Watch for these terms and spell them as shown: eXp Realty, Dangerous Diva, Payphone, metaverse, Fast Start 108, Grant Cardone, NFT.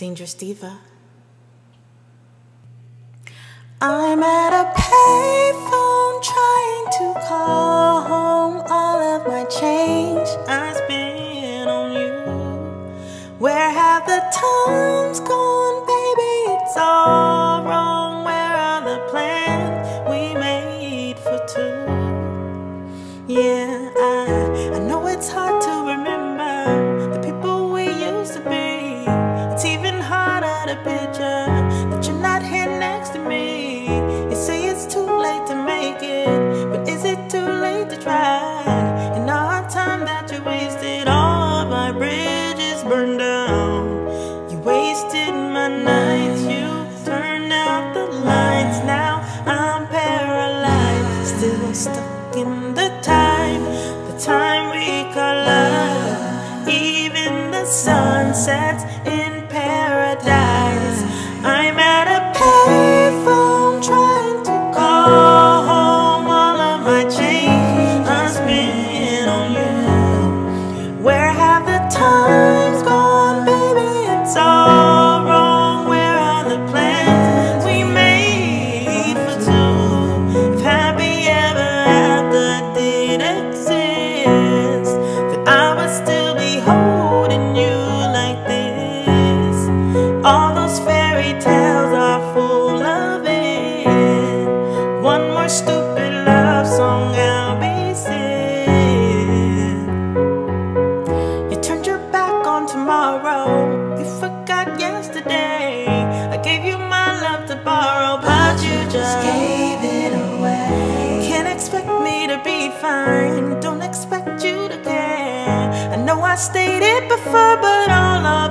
Dangerous Diva. I'm at a payphone trying to call home all of my change I spent on you. Where have the times gone, baby? It's all wrong. Where are the plans we made for two? Yeah, I know it's hard to remember the people we used to be. It's even harder to picture that you're not here next to me. It's too late to make it, but is it too late to try? And all the time that you wasted, all my bridges burned down. You wasted my nights, you turned out the lights. Now I'm paralyzed, still stuck in the time we call love. Even the sun sets in paradise. I'm at a payphone trying to call home all of my change I spent on you. Where have the times gone, baby? It's all wrong. Where are the plans we made for two? If happy ever after did exist, that I would still be holding you like this. All those fairy tales are full of it. One more stupid love song, I'll be sick. You turned your back on tomorrow, you forgot yesterday. I gave you my love to borrow, but you just gave it away. Can't expect me to be fine, don't expect you to care. I know I stated before, but all of